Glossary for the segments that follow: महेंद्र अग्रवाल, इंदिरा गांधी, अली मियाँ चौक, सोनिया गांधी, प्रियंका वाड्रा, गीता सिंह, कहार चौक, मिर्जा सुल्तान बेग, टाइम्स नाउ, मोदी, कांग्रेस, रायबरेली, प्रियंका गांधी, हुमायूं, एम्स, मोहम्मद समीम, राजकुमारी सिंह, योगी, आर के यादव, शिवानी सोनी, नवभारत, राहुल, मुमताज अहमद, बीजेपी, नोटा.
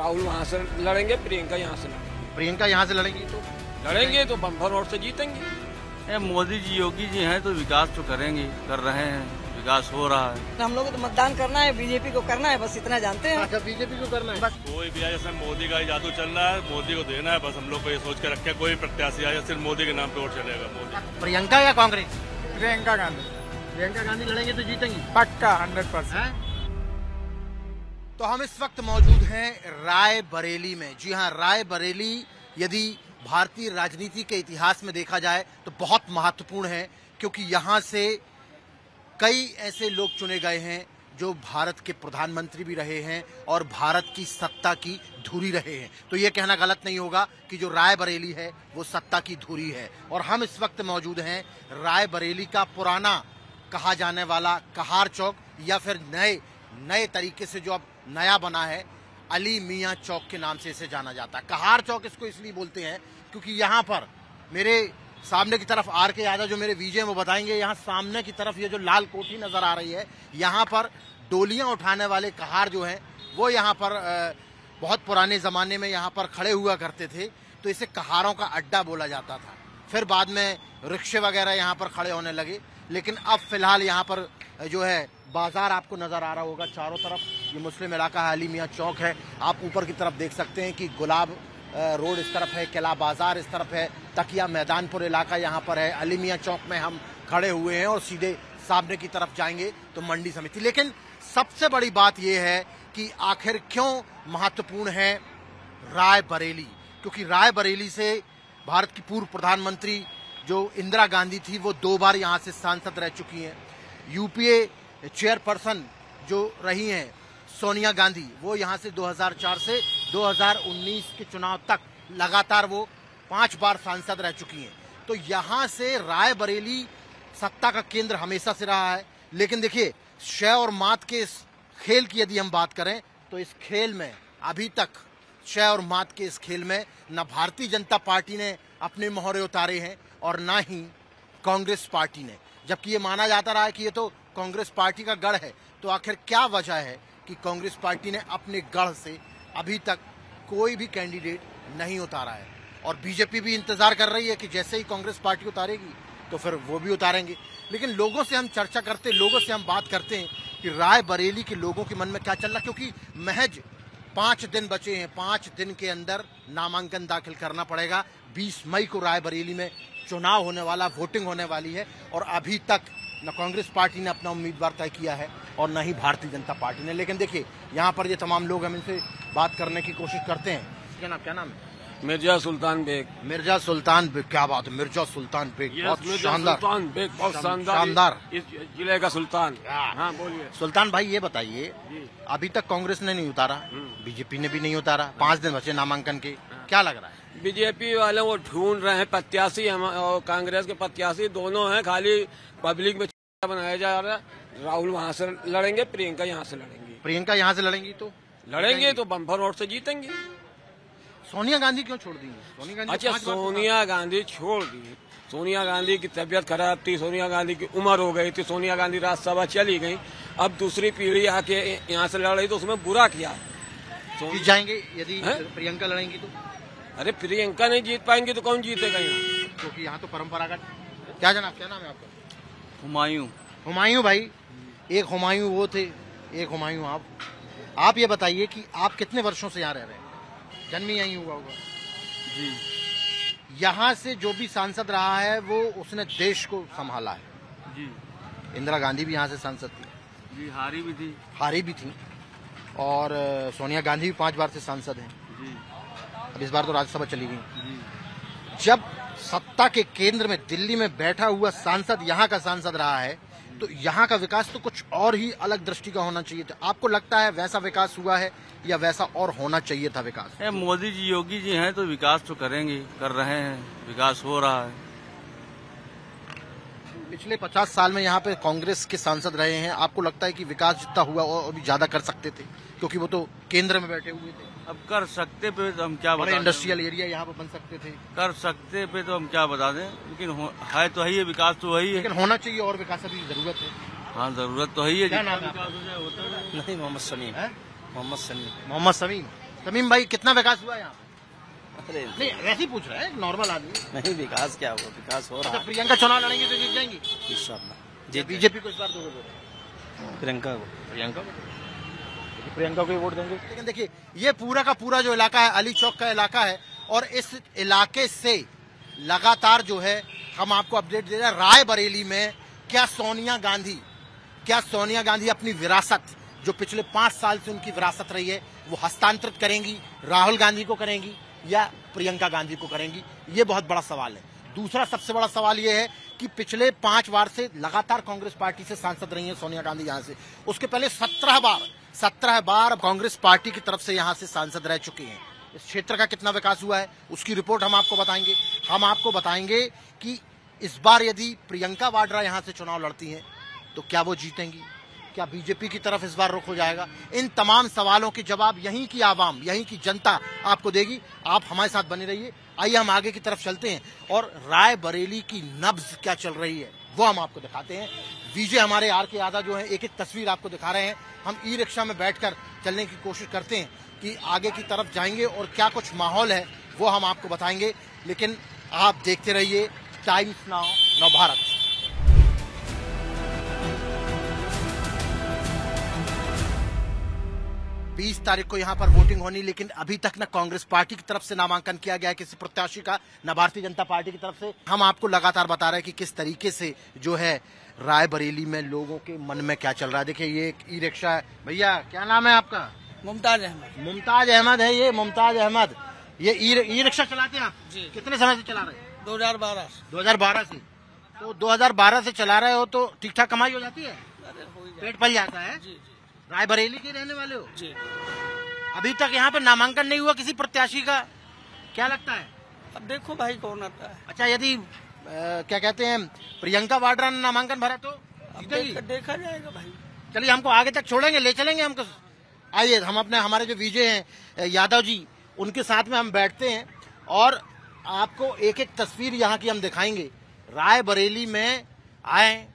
राहुल वहाँ से लड़ेंगे, प्रियंका यहाँ से लड़ेंगे। प्रियंका यहाँ से लड़ेंगे तो बम्पर वोट से जीतेंगे। मोदी जी योगी जी हैं तो विकास तो करेंगे, कर रहे हैं, विकास हो रहा है। हम लोग तो मतदान करना है, बीजेपी को करना है, बस इतना जानते हैं। अच्छा, बीजेपी को करना है बस। कोई भी आए, जैसे मोदी का जादू चल रहा है, मोदी को देना है बस। हम लोग को ये सोच के रखे, कोई प्रत्याशी आए सिर्फ मोदी के नाम पे वोट चलेगा। मोदी, प्रियंका या कांग्रेस? प्रियंका गांधी। प्रियंका गांधी लड़ेंगे तो जीतेंगे पक्का, 100%। तो हम इस वक्त मौजूद हैं रायबरेली में। जी हाँ, रायबरेली यदि भारतीय राजनीति के इतिहास में देखा जाए तो बहुत महत्वपूर्ण है, क्योंकि यहाँ से कई ऐसे लोग चुने गए हैं जो भारत के प्रधानमंत्री भी रहे हैं और भारत की सत्ता की धुरी रहे हैं। तो ये कहना गलत नहीं होगा कि जो रायबरेली है वो सत्ता की धुरी है। और हम इस वक्त मौजूद हैं रायबरेली का पुराना कहा जाने वाला कहार चौक, या फिर नए तरीके से जो अब नया बना है अली मियाँ चौक के नाम से इसे जाना जाता है। कहार चौक इसको इसलिए बोलते हैं क्योंकि यहाँ पर मेरे सामने की तरफ आर के यादव जो मेरे वीजे वो बताएंगे, यहाँ सामने की तरफ ये जो लाल कोठी नजर आ रही है, यहाँ पर डोलियाँ उठाने वाले कहार जो हैं वो यहाँ पर बहुत पुराने ज़माने में यहाँ पर खड़े हुआ करते थे, तो इसे कहारों का अड्डा बोला जाता था। फिर बाद में रिक्शे वगैरह यहाँ पर खड़े होने लगे, लेकिन अब फिलहाल यहाँ पर जो है बाजार आपको नजर आ रहा होगा चारों तरफ। ये मुस्लिम इलाका है, अली मियाँ चौक है। आप ऊपर की तरफ देख सकते हैं कि गुलाब रोड इस तरफ है, किला बाजार इस तरफ है, तकिया मैदानपुर इलाका यहाँ पर है। अली मियाँ चौक में हम खड़े हुए हैं और सीधे सामने की तरफ जाएंगे तो मंडी समिति। लेकिन सबसे बड़ी बात यह है कि आखिर क्यों महत्वपूर्ण है रायबरेली, क्योंकि रायबरेली से भारत की पूर्व प्रधानमंत्री जो इंदिरा गांधी थी वो 2 बार यहाँ से सांसद रह चुकी हैं। यूपीए चेयरपर्सन जो रही हैं सोनिया गांधी, वो यहाँ से 2004 से 2019 के चुनाव तक लगातार वो 5 बार सांसद रह चुकी हैं। तो यहाँ से रायबरेली सत्ता का केंद्र हमेशा से रहा है। लेकिन देखिए, शह और मात के इस खेल की यदि हम बात करें तो इस खेल में अभी तक शह और मात के इस खेल में न भारतीय जनता पार्टी ने अपने मोहरे उतारे हैं और ना ही कांग्रेस पार्टी ने, जबकि ये माना जाता रहा है कि ये तो कांग्रेस पार्टी का गढ़ है। तो आखिर क्या वजह है कि कांग्रेस पार्टी ने अपने गढ़ से अभी तक कोई भी कैंडिडेट नहीं उतारा है? और बीजेपी भी इंतजार कर रही है कि जैसे ही कांग्रेस पार्टी उतारेगी तो फिर वो भी उतारेंगे। लेकिन लोगों से हम चर्चा करते, लोगों से हम बात करते हैं कि रायबरेली के लोगों के मन में क्या चल रहा, क्योंकि महज 5 दिन बचे हैं। 5 दिन के अंदर नामांकन दाखिल करना पड़ेगा। 20 मई को रायबरेली में चुनाव होने वाला, वोटिंग होने वाली है। और अभी तक न कांग्रेस पार्टी ने अपना उम्मीदवार तय किया है और न ही भारतीय जनता पार्टी ने। लेकिन देखिए, यहाँ पर ये तमाम लोग, हम इनसे बात करने की कोशिश करते हैं। जनाब, क्या नाम है? मिर्जा सुल्तान बेग। मिर्जा सुल्तान बेग, क्या बात है! मिर्जा सुल्तान बेग बहुत शानदार, इस जिले का सुल्तान। हाँ, बोलिए सुल्तान भाई। ये बताइए, अभी तक कांग्रेस ने नहीं उतारा, बीजेपी ने भी नहीं उतारा, 5 दिन बचे नामांकन के, क्या लग रहा है? बीजेपी वाले वो ढूंढ रहे हैं प्रत्याशी, हम और कांग्रेस के प्रत्याशी दोनों हैं, खाली पब्लिक में बनाया जा रहा है। राहुल वहाँ से लड़ेंगे, प्रियंका यहाँ से लड़ेंगे। प्रियंका यहाँ से लड़ेंगी तो बम्पर वोट से जीतेंगे। सोनिया गांधी क्यों छोड़ दी? अच्छा, सोनिया गांधी छोड़ दी। सोनिया गांधी की तबीयत खराब थी, सोनिया गांधी की उम्र हो गई थी, सोनिया गांधी राज्यसभा चली गई। अब दूसरी पीढ़ी आके यहाँ से लड़ रही तो उसमें बुरा किया। जाएंगे यदि प्रियंका लड़ेंगी तो? अरे, प्रियंका नहीं जीत पाएंगी तो कौन जीतेगा यहाँ, क्योंकि यहाँ तो परंपरागत। क्या जनाब, क्या नाम है आपका? हुमायूं। हुमायूं भाई, एक हुमायूं वो थे, एक हुमायूं आप ये बताइए कि आप कितने वर्षों से यहाँ रह रहे हैं? जन्म यहीं हुआ होगा जी। यहाँ से जो भी सांसद रहा है वो उसने देश को संभाला है जी। इंदिरा गांधी भी यहाँ से सांसद थी जी, हारी भी थी और सोनिया गांधी भी 5 बार से सांसद हैं जी। अब इस बार तो राज्यसभा चली गई जी। जब सत्ता के केंद्र में दिल्ली में बैठा हुआ सांसद यहाँ का सांसद रहा है तो यहाँ का विकास तो कुछ और ही अलग दृष्टि का होना चाहिए था। आपको लगता है वैसा विकास हुआ है या वैसा और होना चाहिए था विकास? मोदी जी योगी जी हैं तो विकास तो करेंगे, कर रहे हैं, विकास हो रहा है। पिछले 50 साल में यहाँ पे कांग्रेस के सांसद रहे हैं, आपको लगता है कि विकास जितना हुआ और भी ज्यादा कर सकते थे, क्योंकि वो तो केंद्र में बैठे हुए थे? अब कर सकते पे तो हम क्या बता दें, इंडस्ट्रियल एरिया यहाँ पर बन सकते थे, कर सकते पे तो हम क्या बता दें, लेकिन है तो है, विकास तो वही है, लेकिन होना चाहिए और विकास की जरूरत है। हाँ, जरूरत तो है। मोहम्मद समीम। मोहम्मद समीम समीम भाई, कितना विकास हुआ यहाँ? नहीं, वैसे ही पूछ रहा है, नॉर्मल आदमी। नहीं, विकास क्या हुआ, विकास हो रहा है। प्रियंका चुनाव लड़ेंगी तो जीत जाएंगी इंशाल्लाह। बीजेपी को इस बार दोगे? प्रियंका को ही वोट देंगे। लेकिन देखिए, ये पूरा का पूरा जो इलाका है, अली चौक का इलाका है, और इस इलाके से लगातार जो है हम आपको अपडेट दे रहे हैं। रायबरेली में क्या सोनिया गांधी अपनी विरासत, जो पिछले 5 साल से उनकी विरासत रही है, वो हस्तांतरित करेंगी, राहुल गांधी को करेंगी या प्रियंका गांधी को करेंगी? ये बहुत बड़ा सवाल है। दूसरा सबसे बड़ा सवाल ये है कि पिछले 5 बार से लगातार कांग्रेस पार्टी से सांसद रही है सोनिया गांधी यहाँ से। उसके पहले 17 बार कांग्रेस पार्टी की तरफ से यहाँ से सांसद रह चुकी हैं। इस क्षेत्र का कितना विकास हुआ है उसकी रिपोर्ट हम आपको बताएंगे। हम आपको बताएंगे कि इस बार यदि प्रियंका वाड्रा यहाँ से चुनाव लड़ती हैं तो क्या वो जीतेंगी, क्या बीजेपी की तरफ इस बार रुख हो जाएगा? इन तमाम सवालों के जवाब यहीं की आवाम, यहीं की जनता आपको देगी। आप हमारे साथ बने रहिए। आइए हम आगे की तरफ चलते हैं और रायबरेली की नब्ज क्या चल रही है वो हम आपको दिखाते हैं। विजय हमारे आर के यादव जो है एक एक तस्वीर आपको दिखा रहे हैं। हम ई रिक्शा में बैठकर चलने की कोशिश करते हैं कि आगे की तरफ जाएंगे और क्या कुछ माहौल है वो हम आपको बताएंगे। लेकिन आप देखते रहिए टाइम्स नाउ, नवभारत। बीस तारीख को यहाँ पर वोटिंग होनी, लेकिन अभी तक ना कांग्रेस पार्टी की तरफ से नामांकन किया गया है किसी प्रत्याशी का, ना भारतीय जनता पार्टी की तरफ से। हम आपको लगातार बता रहे हैं कि किस तरीके से जो है रायबरेली में लोगों के मन में क्या चल रहा है। देखिए, ये एक ई रिक्शा है। भैया, क्या नाम है आपका? मुमताज अहमद। मुमताज अहमद है ये, मुमताज अहमद। ये ई रिक्शा चलाते हैं आप? जी। कितने समय से चला रहे हैं? 2012 से। 2012 से? तो 2012 से चला रहे हो तो ठीक ठाक कमाई हो जाती है, पेट पल जाता है? रायबरेली के रहने वाले हो जी। अभी तक यहाँ पे नामांकन नहीं हुआ किसी प्रत्याशी का, क्या लगता है? अब देखो भाई कौन आता है। अच्छा, यदि क्या कहते हैं प्रियंका वाड्रा ने नामांकन भरा तो देखा जाएगा भाई। चलिए, हमको आगे तक छोड़ेंगे, ले चलेंगे हमको। आइए हम अपने हमारे जो विजय हैं यादव जी, उनके साथ में हम बैठते हैं और आपको एक एक तस्वीर यहाँ की हम दिखाएंगे। रायबरेली में आए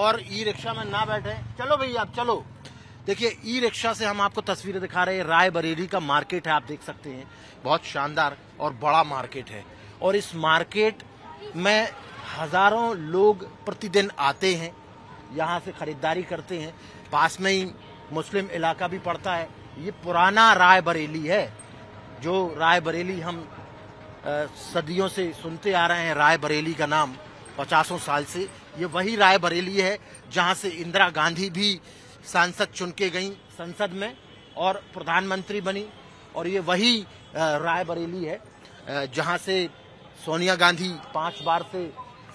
और ई रिक्शा में ना बैठे। चलो भैया, आप चलो। देखिए, ई रिक्शा से हम आपको तस्वीरें दिखा रहे हैं। रायबरेली का मार्केट है, आप देख सकते हैं, बहुत शानदार और बड़ा मार्केट है। और इस मार्केट में हजारों लोग प्रतिदिन आते हैं, यहाँ से खरीदारी करते हैं। पास में ही मुस्लिम इलाका भी पड़ता है। ये पुराना रायबरेली है, जो रायबरेली हम सदियों से सुनते आ रहे हैं। रायबरेली का नाम 50 साल से, ये वही रायबरेली है जहाँ से इंदिरा गांधी भी सांसद चुन के गई संसद में और प्रधानमंत्री बनी। और ये वही रायबरेली है जहां से सोनिया गांधी 5 बार से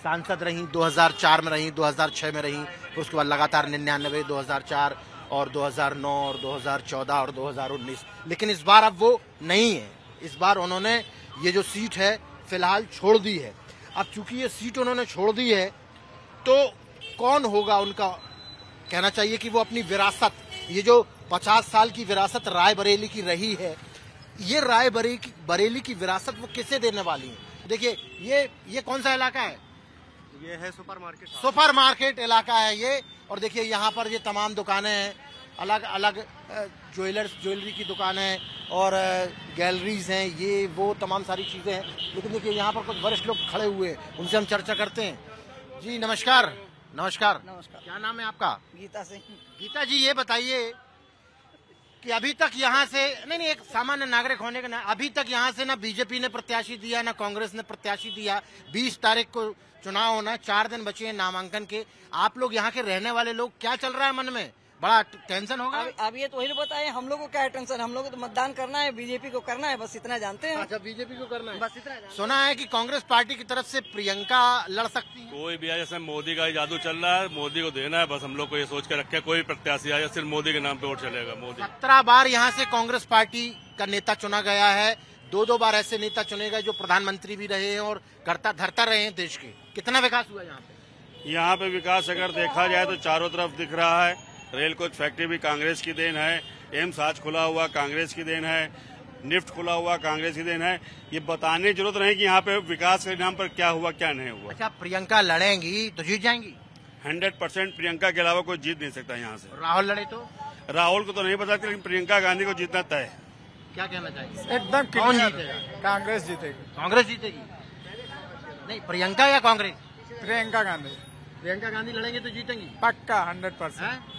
सांसद रहीं। 2004 में रहीं, 2006 में रहीं, उसके बाद लगातार 99, 2004 और 2009 और 2014 और 2019। लेकिन इस बार अब वो नहीं है। इस बार उन्होंने ये जो सीट है फिलहाल छोड़ दी है। अब चूंकि ये सीट उन्होंने छोड़ दी है तो कौन होगा उनका, कहना चाहिए कि वो अपनी विरासत, ये जो 50 साल की विरासत रायबरेली की रही है, ये रायबरेली की विरासत वो किसे देने वाली है? देखिए, ये कौन सा इलाका है? ये है सुपरमार्केट इलाका है ये। और देखिए, यहाँ पर ये तमाम दुकानें हैं, अलग अलग ज्वेलरी की दुकानें और गैलरीज हैं, ये वो तमाम सारी चीजें हैं। लेकिन देखिए, यहाँ पर कुछ वरिष्ठ लोग खड़े हुए हैं, उनसे हम चर्चा करते हैं। जी नमस्कार। नमस्कार नमस्कार। क्या नाम है आपका? गीता सिंह। गीता जी, ये बताइए कि अभी तक यहाँ से नहीं, एक सामान्य नागरिक होने के ना, अभी तक यहाँ से ना बीजेपी ने प्रत्याशी दिया, ना कांग्रेस ने प्रत्याशी दिया। 20 तारीख को चुनाव होना, 4 दिन बचे हैं नामांकन के। आप लोग यहाँ के रहने वाले लोग, क्या चल रहा है मन में, बड़ा टेंशन होगा? अब ये तो वही बताए, हम लोग को क्या है टेंशन, हम लोग को तो मतदान करना है, बीजेपी को करना है, बस इतना जानते हैं। अच्छा, बीजेपी को करना है, बस इतना है। सुना है कि कांग्रेस पार्टी की तरफ से प्रियंका लड़ सकती है, कोई भी आए, जैसे मोदी का ही जादू चल रहा है, मोदी को देना है बस। हम लोग को ये सोच के रखे कोई प्रत्याशी आया सिर्फ मोदी के नाम पे वोट चलेगा। मोदी 17 बार यहाँ से कांग्रेस पार्टी का नेता चुना गया है। 2-2 बार ऐसे नेता चुने गए जो प्रधानमंत्री भी रहे हैं और करता धरता रहे हैं देश के। कितना विकास हुआ यहाँ पे? यहाँ पे विकास अगर देखा जाए तो चारों तरफ दिख रहा है। रेल कोच फैक्ट्री भी कांग्रेस की देन है, एम्स आज खुला हुआ कांग्रेस की देन है, निफ्ट खुला हुआ कांग्रेस की देन है। ये बताने की जरूरत नहीं कि यहाँ पे विकास के नाम पर क्या हुआ क्या नहीं हुआ। अच्छा, प्रियंका लड़ेंगी तो जीत जाएंगी? 100% प्रियंका के अलावा कोई जीत नहीं सकता यहाँ से। राहुल लड़े तो? राहुल को तो नहीं बता सकते, लेकिन प्रियंका गांधी को जीतना तय है। क्या कहना चाहिए? एकदम क्लियर, कांग्रेस जीतेगी। कांग्रेस जीतेगी? नहीं, प्रियंका या कांग्रेस? प्रियंका गांधी। प्रियंका गांधी लड़ेंगे तो जीतेंगी पक्का, 100%।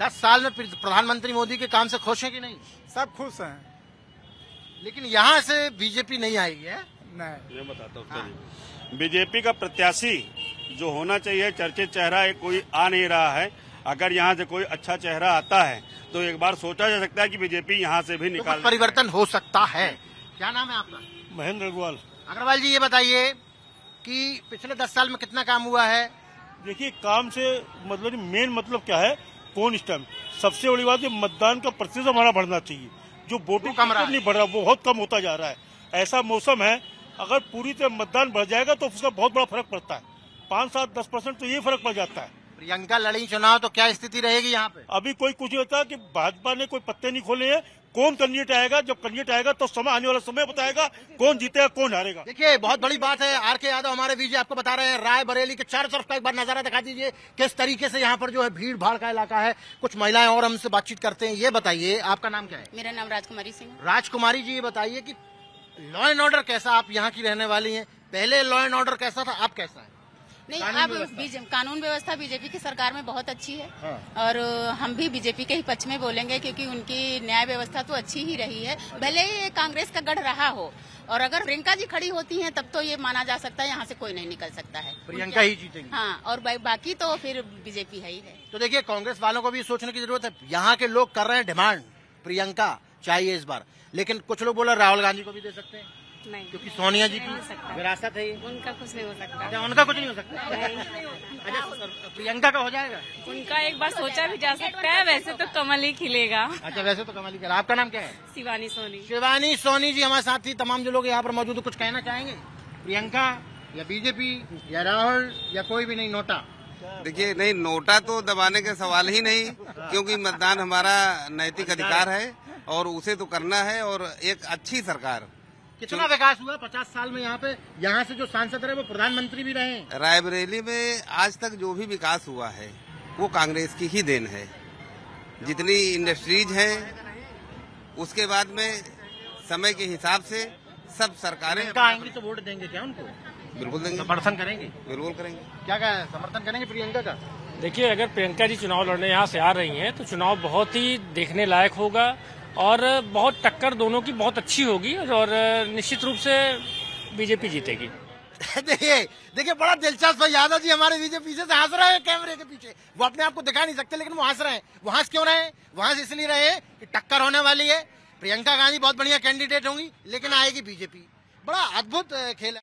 10 साल में प्रधानमंत्री मोदी के काम से खुश है कि नहीं? सब खुश हैं। लेकिन यहाँ से बीजेपी नहीं आएगी है? नहीं, ये बताता हूँ। हाँ। बीजेपी का प्रत्याशी जो होना चाहिए, चर्चित चेहरा कोई आ नहीं रहा है। अगर यहाँ से कोई अच्छा चेहरा आता है तो एक बार सोचा जा सकता है कि बीजेपी यहाँ से भी निकाल, तो परिवर्तन हो सकता है। क्या नाम है आपका? महेंद्र अग्रवाल। अग्रवाल जी, ये बताइए कि पिछले 10 साल में कितना काम हुआ है? देखिए, काम से मतलब मेन मतलब क्या है, कौन स्टैम, सबसे बड़ी बात मतदान का प्रतिशत हमारा बढ़ना चाहिए। जो वोटिंग तो कम नहीं बढ़ रहा, वो बहुत कम होता जा रहा है। ऐसा मौसम है, अगर पूरी तरह मतदान बढ़ जाएगा तो उसका बहुत बड़ा फर्क पड़ता है, 5-7-10% तो ये फर्क पड़ जाता है। प्रियंका लड़ी चुनाव तो क्या स्थिति रहेगी यहाँ पे? अभी कोई कुछ नहीं होता कि भाजपा ने कोई पत्ते नहीं खोले हैं। कौन कैंडिडेट आएगा, जब कैंडिडेट आएगा तो समय, आने वाला समय बताएगा कौन जीतेगा कौन हारेगा। देखिए, बहुत बड़ी बात है। आर के यादव हमारे बीजे आपको बता रहे हैं, रायबरेली के चारों तरफ का एक बार नजारा दिखा दीजिए, किस तरीके से यहाँ पर जो है भीड़ भाड़ का इलाका है। कुछ महिलाएं और हमसे बातचीत करते हैं। ये बताइए, आपका नाम क्या है? मेरा नाम राजकुमारी सिंह। राजकुमारी जी, ये बताइए कि लॉ एंड ऑर्डर कैसा, आप यहाँ की रहने वाली है, पहले लॉ एंड ऑर्डर कैसा था, आप कैसा है? नहीं, अब कानून व्यवस्था बीजेपी की सरकार में बहुत अच्छी है। हाँ। और हम भी बीजेपी के ही पक्ष में बोलेंगे, क्योंकि उनकी न्याय व्यवस्था तो अच्छी ही रही है, भले ही कांग्रेस का गढ़ रहा हो। और अगर प्रियंका जी खड़ी होती हैं तब तो ये माना जा सकता है यहाँ से कोई नहीं निकल सकता है, प्रियंका ही जीतेगी। हाँ, और बाकी तो फिर बीजेपी है ही है। तो देखिए, कांग्रेस वालों को भी सोचने की जरूरत है। यहाँ के लोग कर रहे हैं डिमांड, प्रियंका चाहिए इस बार, लेकिन कुछ लोग बोला राहुल गांधी को भी दे सकते हैं, नहीं क्योंकि सोनिया जी की विरासत है, उनका कुछ नहीं हो सकता। उनका कुछ नहीं हो सकता, प्रियंका का हो जाएगा। उनका एक बार सोचा भी जा सकता है, वैसे तो कमल ही खिलेगा। अच्छा, वैसे तो कमल ही खिलेगा। आपका नाम क्या है? शिवानी सोनी। शिवानी सोनी जी हमारे साथ ही, तमाम जो लोग यहाँ पर मौजूद, कुछ कहना चाहेंगे? प्रियंका या बीजेपी या राहुल या कोई भी नहीं, नोटा? देखिए, नहीं, नोटा तो दबाने के सवाल ही नहीं, क्योंकि मतदान हमारा नैतिक अधिकार है और उसे तो करना है। और एक अच्छी सरकार, कितना विकास हुआ 50 साल में यहाँ पे? यहाँ से जो सांसद रहे वो प्रधानमंत्री भी रहे। रायबरेली में आज तक जो भी विकास हुआ है वो कांग्रेस की ही देन है। जितनी इंडस्ट्रीज हैं, उसके बाद में समय के हिसाब से सब सरकारें आएंगी तो वोट देंगे क्या उनको? बिल्कुल देंगे, समर्थन करेंगे। बिल्कुल करेंगे। क्या क्या समर्थन करेंगे प्रियंका का? देखिए, अगर प्रियंका जी चुनाव लड़ने यहाँ से आ रही है तो चुनाव बहुत ही देखने लायक होगा और बहुत टक्कर दोनों की बहुत अच्छी होगी और निश्चित रूप से बीजेपी जीतेगी। देखिए बड़ा दिलचस्प है, यादव जी हमारे बीजेपी पीछे से हंस रहे हैं, कैमरे के पीछे वो अपने आप को दिखा नहीं सकते लेकिन वो हंस रहे हैं। वो हंस क्यों रहे हैं? वो हंस इसलिए रहे हैं कि टक्कर होने वाली है। प्रियंका गांधी बहुत बढ़िया कैंडिडेट होंगी, लेकिन आएगी बीजेपी। बड़ा अद्भुत खेल है।